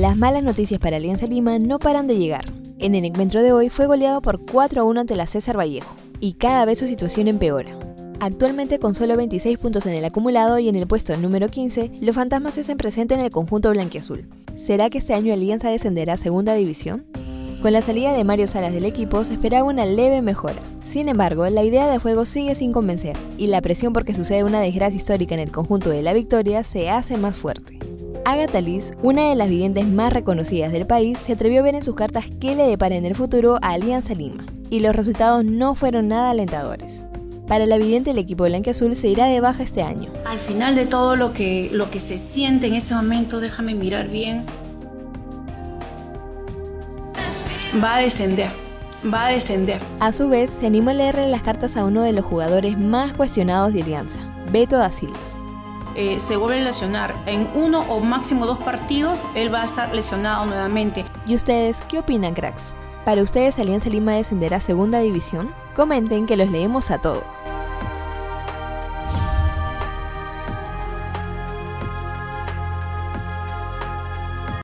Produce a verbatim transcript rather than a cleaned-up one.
Las malas noticias para Alianza Lima no paran de llegar. En el encuentro de hoy fue goleado por cuatro a uno ante la César Vallejo, y cada vez su situación empeora. Actualmente con solo veintiséis puntos en el acumulado y en el puesto número quince, los fantasmas se hacen presente en el conjunto blanquiazul. ¿Será que este año Alianza descenderá a Segunda División? Con la salida de Mario Salas del equipo se esperaba una leve mejora. Sin embargo, la idea de juego sigue sin convencer, y la presión porque sucede una desgracia histórica en el conjunto de la victoria se hace más fuerte. Agatha Liz, una de las videntes más reconocidas del país, se atrevió a ver en sus cartas qué le depara en el futuro a Alianza Lima, y los resultados no fueron nada alentadores. Para la vidente, el equipo blanquiazul se irá de baja este año. Al final de todo lo que, lo que se siente en este momento, déjame mirar bien, va a descender, va a descender. A su vez, se animó a leerle las cartas a uno de los jugadores más cuestionados de Alianza, Beto Da Silva. Eh, se vuelve a lesionar, en uno o máximo dos partidos él va a estar lesionado nuevamente. ¿Y ustedes qué opinan, cracks? ¿Para ustedes Alianza Lima descenderá a Segunda División? Comenten, que los leemos a todos.